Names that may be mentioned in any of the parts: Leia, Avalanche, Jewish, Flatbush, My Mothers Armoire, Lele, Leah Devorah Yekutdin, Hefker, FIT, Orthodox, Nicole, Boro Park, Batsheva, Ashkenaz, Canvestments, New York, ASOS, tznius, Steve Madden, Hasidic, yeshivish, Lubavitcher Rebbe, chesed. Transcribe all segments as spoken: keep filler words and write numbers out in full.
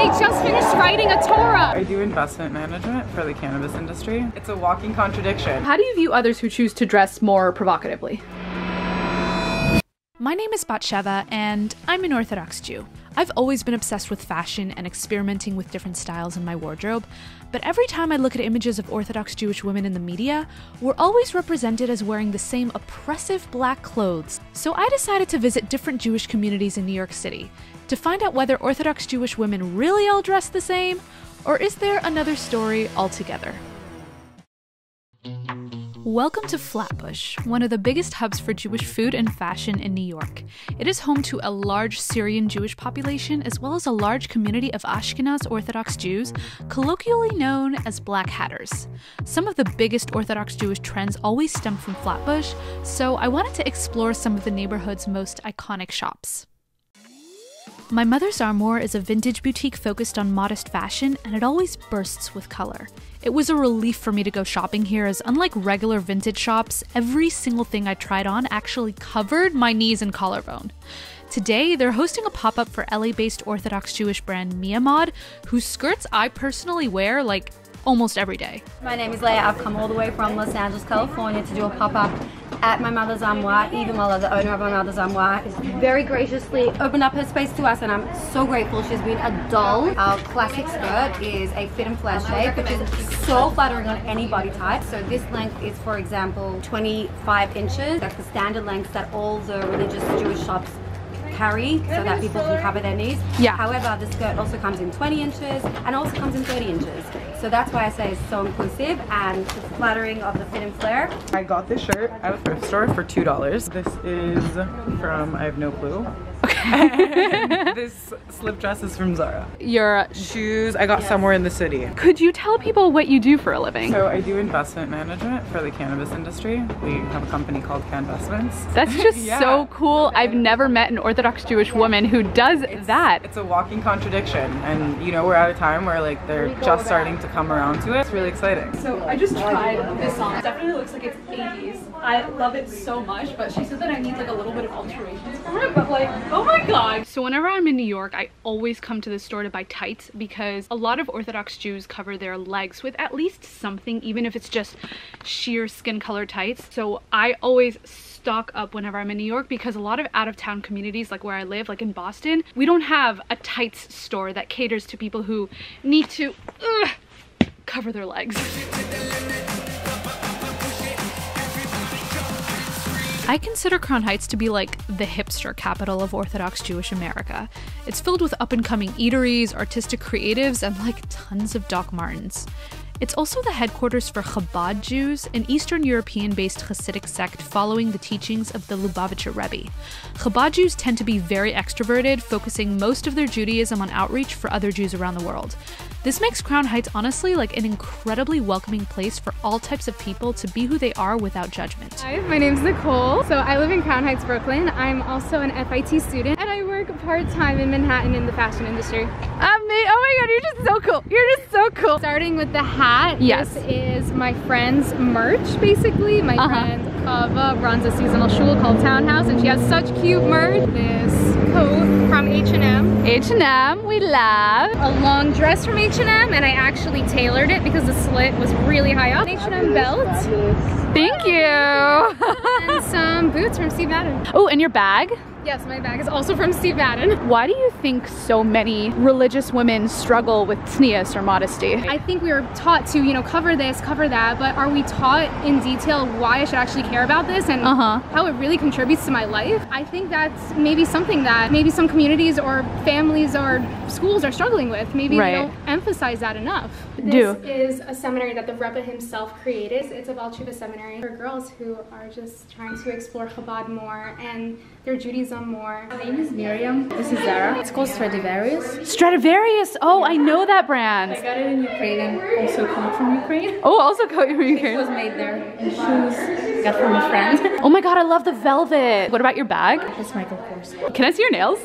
They just finished writing a Torah. I do investment management for the cannabis industry. It's a walking contradiction. How do you view others who choose to dress more provocatively? My name is Batsheva, and I'm an Orthodox Jew. I've always been obsessed with fashion and experimenting with different styles in my wardrobe, but every time I look at images of Orthodox Jewish women in the media, we're always represented as wearing the same oppressive black clothes. So I decided to visit different Jewish communities in New York City to find out whether Orthodox Jewish women really all dress the same, or is there another story altogether? Welcome to Flatbush, one of the biggest hubs for Jewish food and fashion in New York. It is home to a large Syrian Jewish population as well as a large community of Ashkenaz Orthodox Jews, colloquially known as Black Hatters. Some of the biggest Orthodox Jewish trends always stem from Flatbush, so I wanted to explore some of the neighborhood's most iconic shops. My Mother's Armour is a vintage boutique focused on modest fashion, and it always bursts with color. It was a relief for me to go shopping here as, unlike regular vintage shops, every single thing I tried on actually covered my knees and collarbone. Today, they're hosting a pop-up for L A-based Orthodox Jewish brand Mia Mod, whose skirts I personally wear, like, almost every day. My name is Leia. I've come all the way from Los Angeles, California to do a pop-up at My Mother's Armoire. Eva Muller, the owner of My Mother's Armoire, is very graciously opened up her space to us, and I'm so grateful. She's been a doll. Our classic skirt is a fit and flare shape, which is so flattering on any body type. So this length is, for example, twenty-five inches. That's the standard length that all the religious Jewish shops carry, so that people can cover their knees. Yeah. However, the skirt also comes in twenty inches and also comes in thirty inches. So that's why I say it's so inclusive and the flattering of the fit and flare. I got this shirt at a thrift store for two dollars. This is from, I have no clue. Okay. This slip dress is from Zara. Your shoes I got yes. somewhere in the city. Could you tell people what you do for a living? So I do investment management for the cannabis industry. We have a company called Canvestments. That's just yeah. so cool. I've never met an Orthodox Jewish woman who does it's, that. It's a walking contradiction, and you know, we're at a time where like they're just starting to come around to it. It's really exciting. So I just tried this on. It definitely looks like it's eighties. I love it so much, but she said that I need like a little bit of alterations for it, but like, oh my god. So whenever I'm in New York, I always come to the store to buy tights because a lot of Orthodox Jews cover their legs with at least something, even if it's just sheer skin color tights. So I always stock up whenever I'm in New York because a lot of out-of-town communities, like where I live, like in Boston, we don't have a tights store that caters to people who need to ugh, cover their legs. I consider Crown Heights to be like the hipster capital of Orthodox Jewish America. It's filled with up-and-coming eateries, artistic creatives, and like tons of Doc Martens. It's also the headquarters for Chabad Jews, an Eastern European-based Hasidic sect following the teachings of the Lubavitcher Rebbe. Chabad Jews tend to be very extroverted, focusing most of their Judaism on outreach for other Jews around the world. This makes Crown Heights honestly like an incredibly welcoming place for all types of people to be who they are without judgment. Hi, my name's Nicole. So I live in Crown Heights, Brooklyn. I'm also an F I T student, and I work part-time in Manhattan in the fashion industry. Um, oh my god, you're just so cool. You're just so cool. Starting with the hat, yes. This is my friend's merch, basically. My uh-huh. friend Ava runs a seasonal shul called Townhouse, and she has such cute merch. This coat from H and M. H and M, we love. A long dress from H and M, and I actually tailored it because the slit was really high up. H and M belt. Thank you. And some boots from Steve Madden. Oh, and your bag? Yes, my bag is also from Steve Madden. Why do you think so many religious women struggle with tznius or modesty? I think we were taught to, you know, cover this, cover that, but are we taught in detail why I should actually care about this and uh-huh. how it really contributes to my life? I think that's maybe something that maybe some communities or families or schools are struggling with. Maybe right. they don't emphasize that enough. Do. This is a seminary that the Rebbe himself created. It's a Batsheva seminary for girls who are just trying to explore Chabad more and their Judaism more. My name is Miriam. This is Zara. It's called Stradivarius. Stradivarius! Oh, I know that brand. I got it in Ukraine and also come from Ukraine. Oh, also come from Ukraine. It was made there. And shoes got from a friend. Oh my god, I love the velvet. What about your bag? It's Michael Kors. Can I see your nails?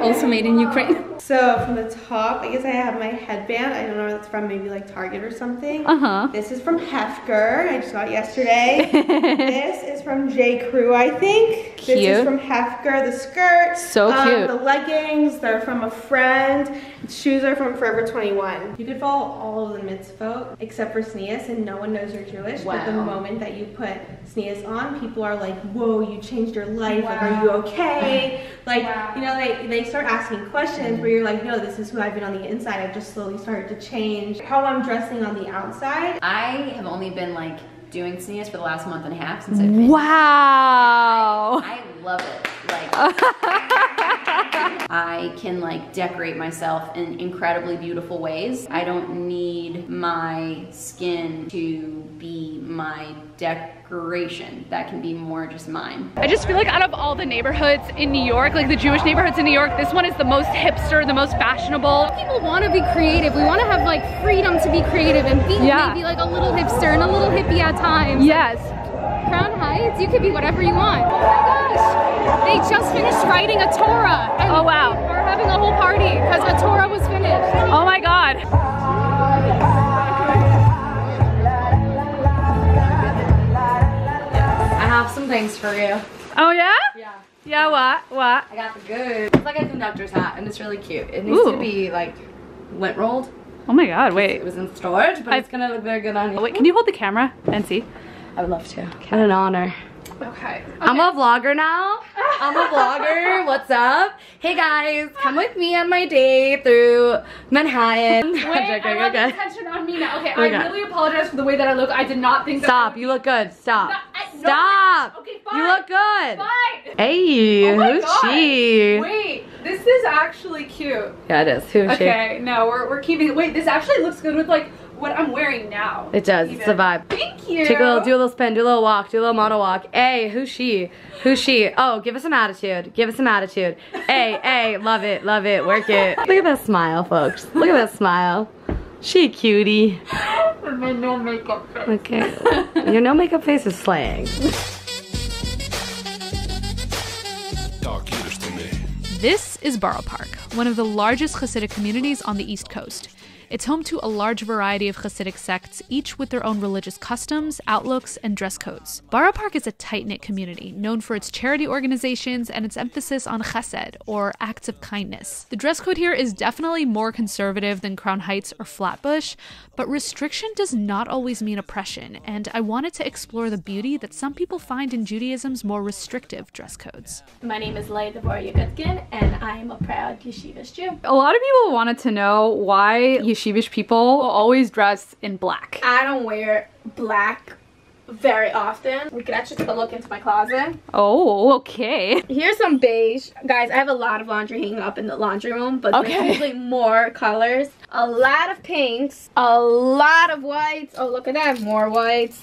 Also made in Ukraine. So from the top, I guess I have my headband. I don't know where it's from, maybe like Target or something. Uh-huh. This is from Hefker. I just got it yesterday. This is from J. Crew, I think. Cute. This is from Hefker. The skirt. So um, cute. The leggings, they're from a friend. Shoes are from Forever twenty-one. You could follow all of the mitzvot except for sneas, and no one knows you're Jewish. Wow. But the moment that you put sneas on, people are like, whoa, you changed your life. Wow. Like, are you okay? Like, wow. You know, they, they start asking questions where you're like, no, this is who I've been on the inside. I've just slowly started to change how I'm dressing on the outside. I have only been like doing sneas for the last month and a half since I've been. Wow. I, I love it. Like. I can like decorate myself in incredibly beautiful ways. I don't need my skin to be my decoration. That can be more just mine. I just feel like out of all the neighborhoods in New York, like the Jewish neighborhoods in New York, this one is the most hipster, the most fashionable. People want to be creative. We want to have like freedom to be creative and be yeah. maybe like a little hipster and a little hippie at times. Yes. Crown Heights, you could be whatever you want. Oh my gosh, they just finished writing a Torah. And oh wow. We're having a whole party because a Torah was finished. Oh my God. I have some things for you. Oh yeah? Yeah. Yeah, what? What? I got the goods. It's like a conductor's hat and it's really cute. It needs Ooh. to be like lint rolled. Oh my God, wait. It was in storage, but I've... it's gonna look very good on you. Oh, wait, can you hold the camera and see? I would love to. Okay. What an honor. Okay. okay. I'm a vlogger now. I'm a vlogger. What's up? Hey guys, come with me on my day through Manhattan. Wait, okay, I want okay. attention on me now. Okay, okay, I really apologize for the way that I look. I did not think that. Stop. You look good. Stop. Not, I, Stop. No, okay, fine. You look good. Fine. Hey, oh my who's God. she? Wait, this is actually cute. Yeah, it is. Who's okay, she? Okay, no, we're we're keeping. Wait, this actually looks good with like. What I'm wearing now. It does. Even. It's a vibe. Thank you. Take a little, do a little spin, do a little walk, do a little model walk. Hey, who's she? Who's she? Oh, give us some attitude. Give us some attitude. Hey, hey, love it, love it, work it. Look at that smile, folks. Look at that smile. She a cutie. With my no makeup face. Okay. Your no makeup face is slaying. This is Boro Park, one of the largest Hasidic communities on the East Coast. It's home to a large variety of Hasidic sects, each with their own religious customs, outlooks, and dress codes. Boro Park is a tight-knit community, known for its charity organizations and its emphasis on chesed, or acts of kindness. The dress code here is definitely more conservative than Crown Heights or Flatbush, but restriction does not always mean oppression, and I wanted to explore the beauty that some people find in Judaism's more restrictive dress codes. My name is Leah Devorah Yekutdin, and I am a proud yeshivish Jew. A lot of people wanted to know why you Yeshivish people always dress in black. I don't wear black very often. We could actually take a look into my closet. Oh, okay. Here's some beige. Guys, I have a lot of laundry hanging up in the laundry room, but okay. There's usually more colors. A lot of pinks, a lot of whites. Oh, look at that, more whites.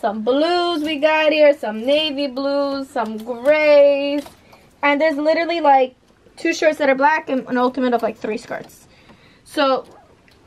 Some blues we got here, some navy blues, some grays. And there's literally like two shirts that are black and an ultimate of like three skirts. So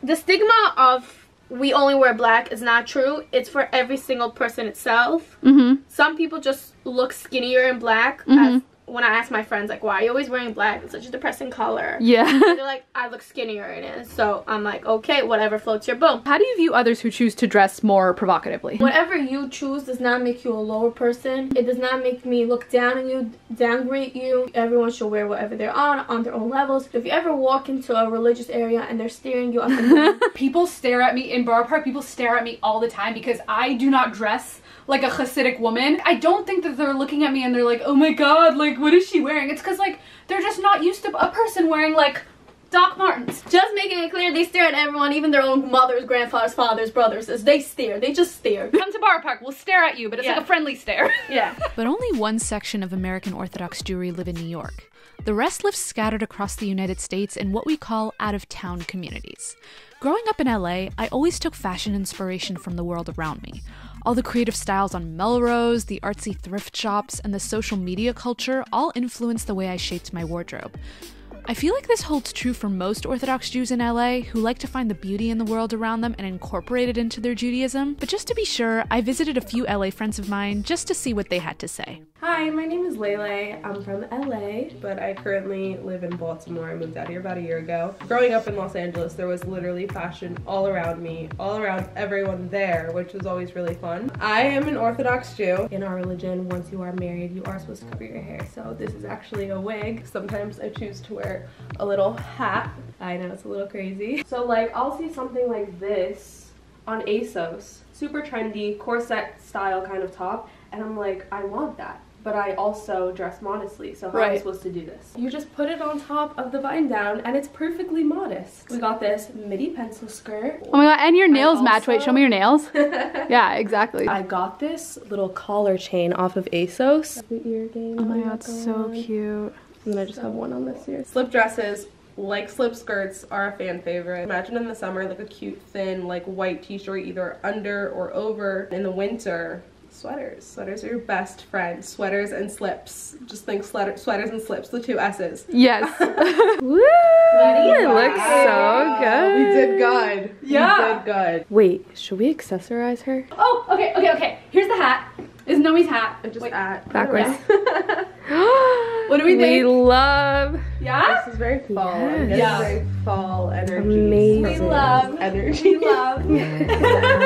the stigma of we only wear black is not true. It's for every single person itself. Mm-hmm. Some people just look skinnier in black. Mm-hmm. As when I ask my friends, like, why are you always wearing black? It's such a depressing color. Yeah. They're like, I look skinnier in it. So I'm like, okay, whatever floats your boat. How do you view others who choose to dress more provocatively? Whatever you choose does not make you a lower person. It does not make me look down on you, downgrade you. Everyone should wear whatever they're on, on their own levels. If you ever walk into a religious area and they're staring you up and down. People stare at me in Boro Park. People stare at me all the time because I do not dress like a Hasidic woman. I don't think that they're looking at me and they're like, oh my God, like, what is she wearing? It's because, like, they're just not used to a person wearing, like, Doc Martens. Just making it clear, they stare at everyone, even their own mothers, grandfathers, fathers, brothers. They stare. They just stare. Come to Boro Park, we'll stare at you, but it's yeah. like a friendly stare. Yeah. But only one section of American Orthodox Jewry live in New York. The rest live scattered across the United States in what we call out-of-town communities. Growing up in L A, I always took fashion inspiration from the world around me. All the creative styles on Melrose, the artsy thrift shops, and the social media culture all influenced the way I shaped my wardrobe. I feel like this holds true for most Orthodox Jews in L A who like to find the beauty in the world around them and incorporate it into their Judaism, but just to be sure, I visited a few L A friends of mine just to see what they had to say. Hi, my name is Lele. I'm from L A, but I currently live in Baltimore. I moved out here about a year ago. Growing up in Los Angeles, there was literally fashion all around me, all around everyone there, which was always really fun. I am an Orthodox Jew. In our religion, once you are married, you are supposed to cover your hair, so this is actually a wig. Sometimes I choose to wear a little hat. I know it's a little crazy. So like, I'll see something like this on ASOS. Super trendy, corset style kind of top, and I'm like, I want that. But I also dress modestly, so how right. am I supposed to do this? You just put it on top of the vine down, and it's perfectly modest. We got this midi pencil skirt. Oh my god, and your nails also... match. Wait, show me your nails. Yeah, exactly. I got this little collar chain off of ASOS. The ear game. Oh my god, it's so cute. And then I just have one on this here. Slip dresses, like slip skirts, are a fan favorite. Imagine in the summer, like a cute, thin, like white t-shirt, either under or over. In the winter, sweaters. Sweaters are your best friend. Sweaters and slips. Just think sweater, sweaters and slips, the two S's. Yes. Woo! It looks so good. We did good. Yeah. We did good. Wait, should we accessorize her? Oh, okay, okay, okay. Here's the hat. This is Nomi's hat. I'm just Wait, at. Backwards. What do we think? We love. Yeah? This is very fall. Yes. This yeah. is very fall energy. Amazing. We love. Energy. We love.